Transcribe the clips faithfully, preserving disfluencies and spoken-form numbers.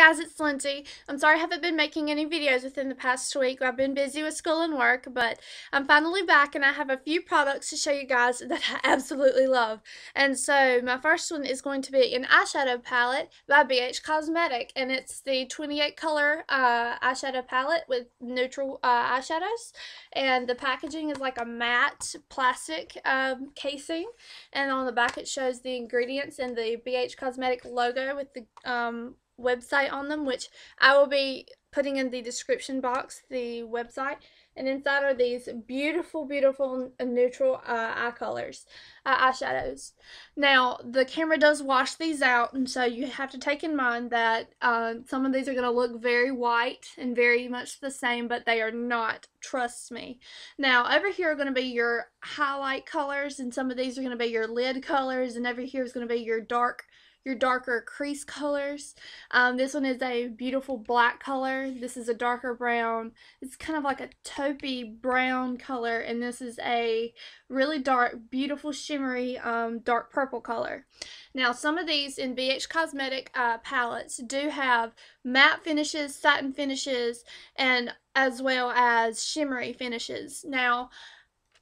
guys, it's Lindsey. I'm sorry I haven't been making any videos within the past week. I've been busy with school and work, but I'm finally back and I have a few products to show you guys that I absolutely love. And so my first one is going to be an eyeshadow palette by B H Cosmetics, and it's the twenty-eight color uh, eyeshadow palette with neutral uh, eyeshadows, and the packaging is like a matte plastic um, casing, and on the back it shows the ingredients and the B H Cosmetics logo with the um, website on them, which I will be putting in the description box, the website. And inside are these beautiful, beautiful neutral uh, eye colors, uh, eyeshadows. Now, the camera does wash these out, and so you have to take in mind that uh, some of these are going to look very white and very much the same, but they are not, trust me. Now, over here are going to be your highlight colors, and some of these are going to be your lid colors, and over here is going to be your dark your darker crease colors. Um, this one is a beautiful black color. This is a darker brown. It's kind of like a taupey brown color, and this is a really dark, beautiful, shimmery, um, dark purple color. Now, some of these in B H Cosmetic uh, palettes do have matte finishes, satin finishes, and as well as shimmery finishes. Now,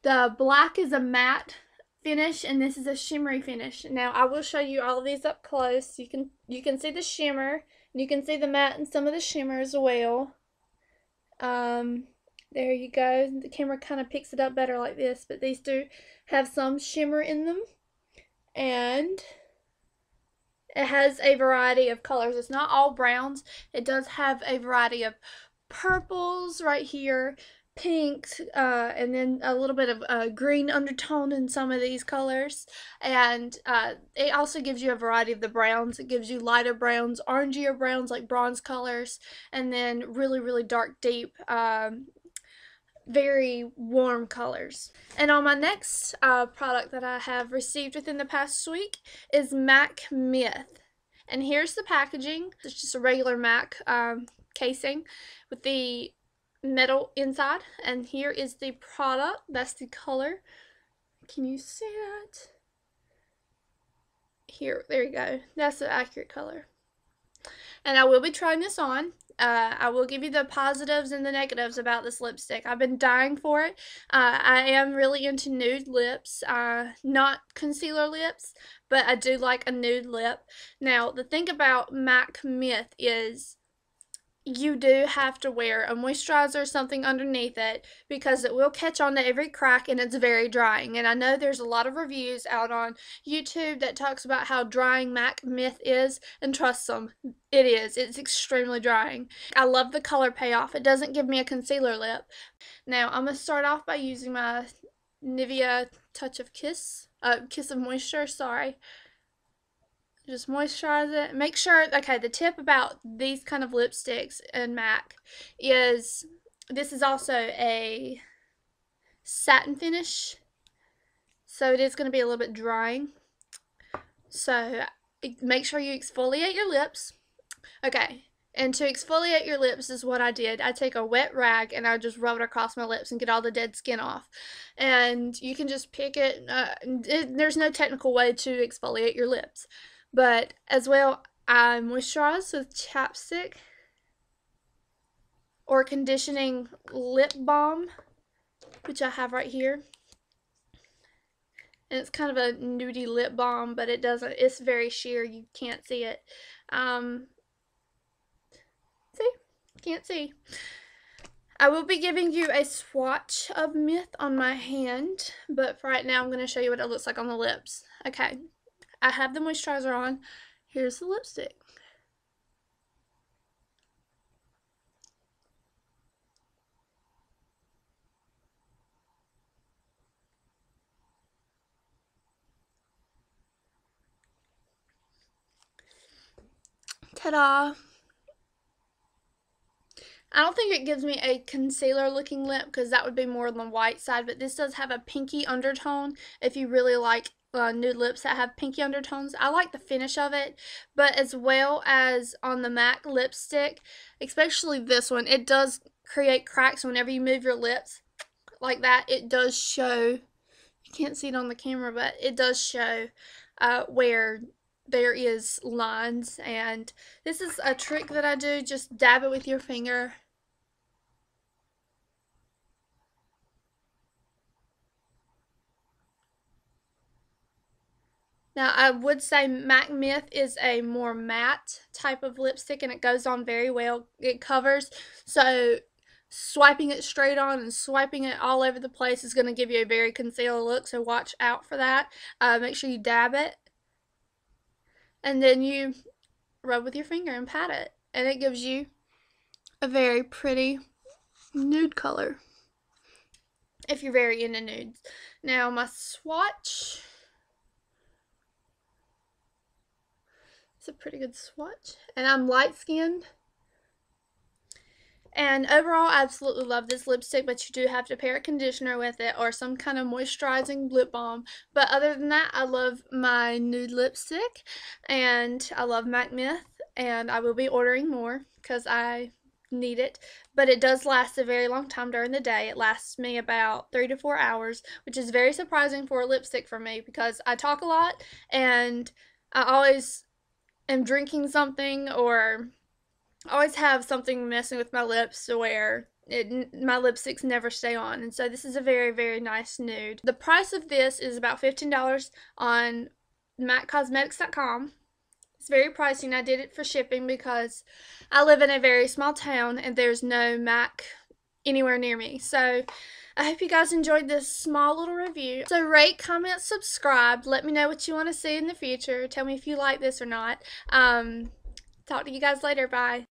the black is a matte finish, and this is a shimmery finish. Now, I will show you all of these up close. You can you can see the shimmer, and you can see the matte and some of the shimmer as well. Um, there you go. The camera kind of picks it up better like this, but these do have some shimmer in them, and it has a variety of colors. It's not all browns. It does have a variety of purples right here, pinks, uh, and then a little bit of uh, green undertone in some of these colors, and uh, it also gives you a variety of the browns. It gives you lighter browns, orangier browns like bronze colors, and then really, really dark, deep, um, very warm colors. And on my next uh, product that I have received within the past week is M A C Myth, and here's the packaging. It's just a regular M A C um, casing with the metal inside, and here is the product. That's the color. Can you see that? Here, there you go. That's the accurate color. And I will be trying this on. Uh, I will give you the positives and the negatives about this lipstick. I've been dying for it. Uh, I am really into nude lips, uh, not concealer lips, but I do like a nude lip. Now, the thing about M A C Myth is you do have to wear a moisturizer or something underneath it, because it will catch on to every crack, and it's very drying. And I know there's a lot of reviews out on YouTube that talks about how drying M A C Myth is, and trust them, it is. It's extremely drying. I love the color payoff. It doesn't give me a concealer lip. Now, I'm going to start off by using my Nivea Touch of Kiss, uh, Kiss of Moisture, sorry. Just moisturize it. Make sure, okay, the tip about these kind of lipsticks and M A C is this is also a satin finish, so it is going to be a little bit drying. So make sure you exfoliate your lips. Okay, and to exfoliate your lips is what I did. I take a wet rag and I just rub it across my lips and get all the dead skin off. And you can just pick it. Uh, it there's no technical way to exfoliate your lips. But as well, I moisturize with chapstick or conditioning lip balm, which I have right here. And it's kind of a nudie lip balm, but it doesn't, it's very sheer. You can't see it. Um, see? Can't see. I will be giving you a swatch of Myth on my hand, but for right now, I'm going to show you what it looks like on the lips. Okay. I have the moisturizer on. Here's the lipstick. Ta-da! I don't think it gives me a concealer looking lip, because that would be more on the white side, but this does have a pinky undertone if you really like Uh, nude lips that have pinky undertones. I like the finish of it, but as well as on the M A C lipstick, especially this one, it does create cracks whenever you move your lips like that. It does show, you can't see it on the camera, but it does show uh, where there is lines, and this is a trick that I do. Just dab it with your finger. Now, I would say M A C Myth is a more matte type of lipstick, and it goes on very well. It covers, so swiping it straight on and swiping it all over the place is going to give you a very concealer look, so watch out for that. Uh, make sure you dab it, and then you rub with your finger and pat it, and it gives you a very pretty nude color if you're very into nudes. Now, my swatch... a pretty good swatch, and I'm light-skinned, and overall I absolutely love this lipstick, but you do have to pair a conditioner with it or some kind of moisturizing lip balm. But other than that, I love my nude lipstick, and I love M A C Myth, and I will be ordering more because I need it. But it does last a very long time during the day. It lasts me about three to four hours, which is very surprising for a lipstick for me because I talk a lot, and I always I'm drinking something, or I always have something messing with my lips where it, my lipsticks never stay on. And so this is a very, very nice nude. The price of this is about fifteen dollars on M A C cosmetics dot com. It's very pricey, and I did it for shipping because I live in a very small town and there's no M A C anywhere near me. So I hope you guys enjoyed this small little review. So rate, comment, subscribe. Let me know what you want to see in the future. Tell me if you like this or not. Um, talk to you guys later. Bye.